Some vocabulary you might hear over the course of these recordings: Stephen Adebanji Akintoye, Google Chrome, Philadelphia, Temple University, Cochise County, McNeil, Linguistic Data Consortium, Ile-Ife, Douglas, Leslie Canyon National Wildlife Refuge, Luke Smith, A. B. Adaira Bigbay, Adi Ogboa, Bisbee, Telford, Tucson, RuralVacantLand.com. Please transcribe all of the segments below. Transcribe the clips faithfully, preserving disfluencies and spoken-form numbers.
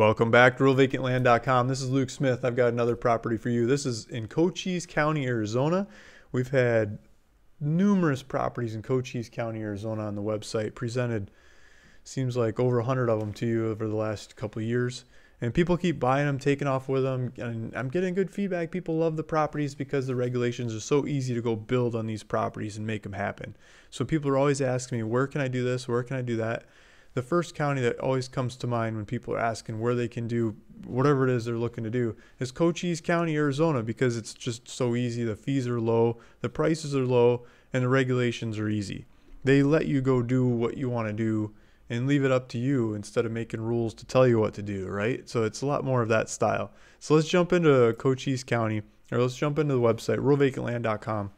Welcome back to Rural Vacant Land dot com. This is Luke Smith. I've got another property for you. This is in Cochise County, Arizona. We've had numerous properties in Cochise County, Arizona on the website presented. Seems like over a hundred of them to you over the last couple of years. And people keep buying them, taking off with them. And I'm getting good feedback. People love the properties because the regulations are so easy to go build on these properties and make them happen. So people are always asking me, where can I do this? Where can I do that? The first county that always comes to mind when people are asking where they can do whatever it is they're looking to do is Cochise County, Arizona, because it's just so easy. The fees are low, the prices are low, and the regulations are easy. They let you go do what you want to do and leave it up to you instead of making rules to tell you what to do, right? So it's a lot more of that style. So let's jump into Cochise County, or let's jump into the website, Rural Vacant Land dot com.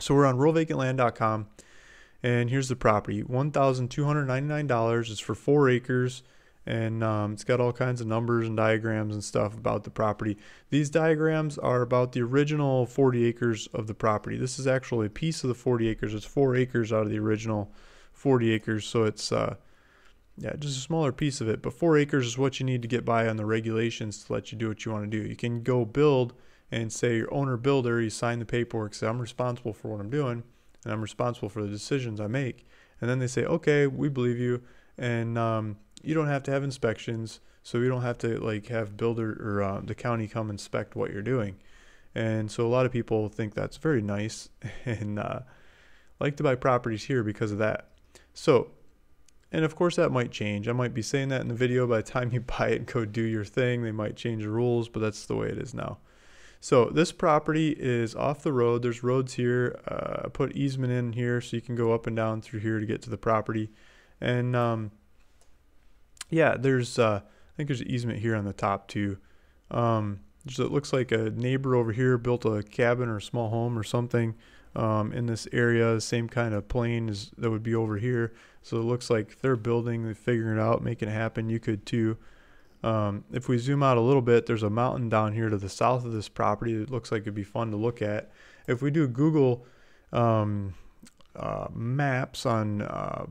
So we're on Rural Vacant Land dot com. And here's the property, one thousand two hundred ninety-nine dollars. It's for four acres, and um, it's got all kinds of numbers and diagrams and stuff about the property. These diagrams are about the original forty acres of the property. This is actually a piece of the forty acres. It's four acres out of the original forty acres, so it's uh, yeah, just a smaller piece of it. But four acres is what you need to get by on the regulations to let you do what you want to do. You can go build and say your owner builder, you sign the paperwork, say I'm responsible for what I'm doing, and I'm responsible for the decisions I make. And then they say, okay, we believe you, and um, you don't have to have inspections, so you don't have to like have builder or uh, the county come inspect what you're doing. And so a lot of people think that's very nice and uh, like to buy properties here because of that. So, and of course that might change. I might be saying that in the video. By the time you buy it and go do your thing, they might change the rules, but that's the way it is now. So this property is off the road. There's roads here. Uh, I put easement in here so you can go up and down through here to get to the property. And um, yeah, there's uh, I think there's an easement here on the top too. Um, so it looks like a neighbor over here built a cabin or a small home or something um, in this area. Same kind of plane as that would be over here. So it looks like they're building, they're figuring it out, making it happen. You could too. Um, if we zoom out a little bit, there's a mountain down here to the south of this property that looks like it'd be fun to look at. If we do Google um, uh, maps on uh,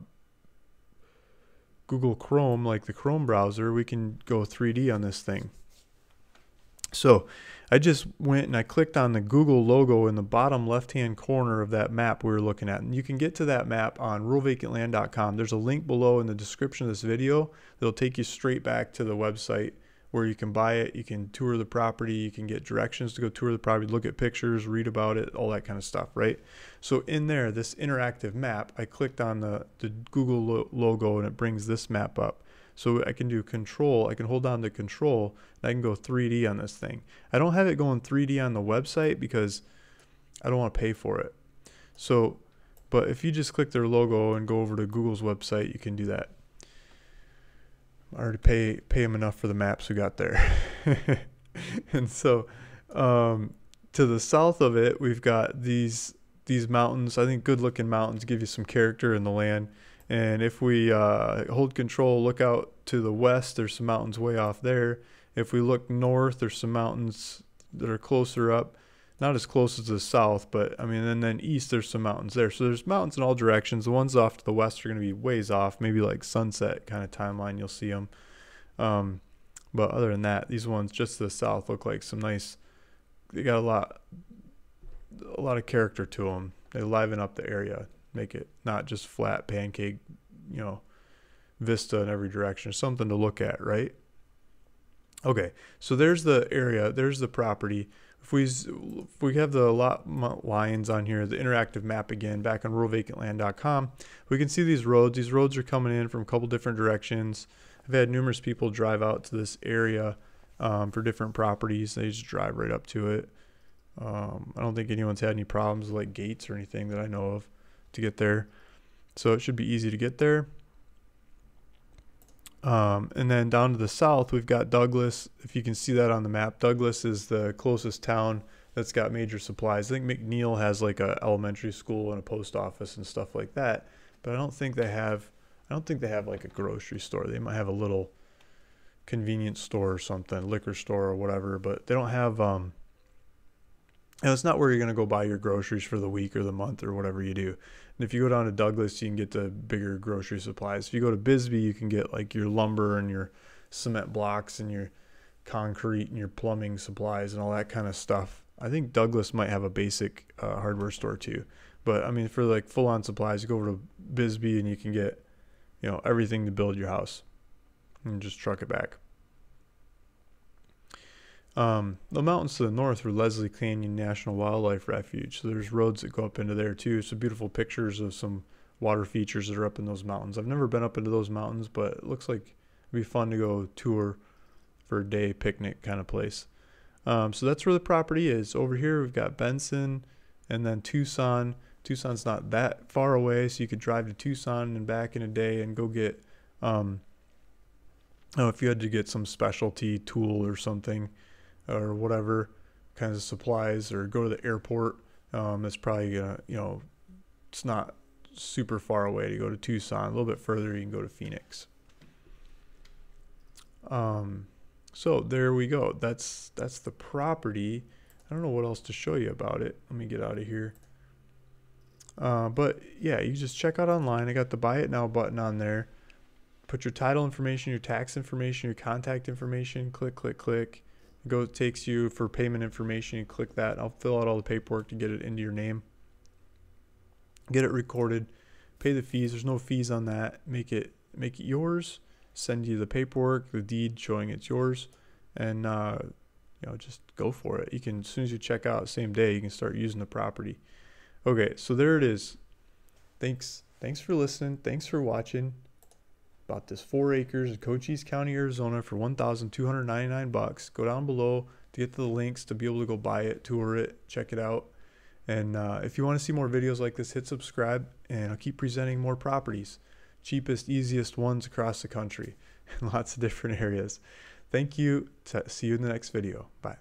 Google Chrome, like the Chrome browser, we can go three D on this thing. So I just went and I clicked on the Google logo in the bottom left-hand corner of that map we were looking at. And you can get to that map on Rural Vacant Land dot com. There's a link below in the description of this video that'll take you straight back to the website where you can buy it, you can tour the property, you can get directions to go tour the property, look at pictures, read about it, all that kind of stuff, right? So in there, this interactive map, I clicked on the, the Google lo- logo and it brings this map up. So I can do control, I can hold down to control, and I can go three D on this thing. I don't have it going three D on the website because I don't want to pay for it. So, but if you just click their logo and go over to Google's website, you can do that. I already pay, pay them enough for the maps we got there. And so um, to the south of it, we've got these, these mountains. I think good looking mountains give you some character in the land. And if we uh, hold control, look out to the west, there's some mountains way off there. If we look north, there's some mountains that are closer up, not as close as the south, but I mean, and then east, there's some mountains there. So there's mountains in all directions. The ones off to the west are going to be ways off, maybe like sunset kind of timeline, you'll see them. Um, but other than that, these ones just to the south look like some nice, they got a lot, a lot of character to them. They liven up the area. Make it not just flat pancake, you know, vista in every direction. Something to look at, right? Okay, so there's the area, there's the property. If we if we have the lot lines on here, the interactive map again, back on Rural Vacant Land dot com, we can see these roads. These roads are coming in from a couple different directions. I've had numerous people drive out to this area um, for different properties. They just drive right up to it. Um, I don't think anyone's had any problems with, like gates or anything that I know of to get there, so it should be easy to get there. Um, and then down to the south, we've got Douglas. If you can see that on the map, Douglas is the closest town that's got major supplies. I think McNeil has like a elementary school and a post office and stuff like that, but I don't think they have. I don't think they have like a grocery store. They might have a little convenience store or something, liquor store or whatever, but they don't have. Um, And it's not where you're going to go buy your groceries for the week or the month or whatever you do. And if you go down to Douglas, you can get the bigger grocery supplies. If you go to Bisbee, you can get like your lumber and your cement blocks and your concrete and your plumbing supplies and all that kind of stuff. I think Douglas might have a basic uh, hardware store too. But I mean, for like full-on supplies, you go over to Bisbee and you can get, you know, everything to build your house and just truck it back. Um, the mountains to the north were Leslie Canyon National Wildlife Refuge. So there's roads that go up into there too. Some beautiful pictures of some water features that are up in those mountains. I've never been up into those mountains, but it looks like it'd be fun to go tour for a day picnic kind of place. Um, so that's where the property is. Over here we've got Benson and then Tucson. Tucson's not that far away, so you could drive to Tucson and back in a day and go get, um, oh, if you had to get some specialty tool or something or whatever kinds of supplies, or go to the airport. Um, it's probably gonna, you know, it's not super far away to go to Tucson. A little bit further, you can go to Phoenix. Um, so there we go. That's that's the property. I don't know what else to show you about it. Let me get out of here. Uh, but yeah, you just check out online. I got the buy it now button on there. Put your title information, your tax information, your contact information. Click, click, click. It goes, takes you for payment information. You click that. I'll fill out all the paperwork to get it into your name. Get it recorded. Pay the fees. There's no fees on that. Make it make it yours. Send you the paperwork, the deed showing it's yours, and uh, you know, just go for it. You can, as soon as you check out, same day you can start using the property. Okay, so there it is. Thanks, thanks for listening. Thanks for watching. Bought this four acres in Cochise County, Arizona for one thousand two hundred ninety-nine bucks. Go down below to get to the links to be able to go buy it, tour it, check it out. And uh, if you want to see more videos like this, hit subscribe, and I'll keep presenting more properties. Cheapest, easiest ones across the country in lots of different areas. Thank you. See you in the next video. Bye.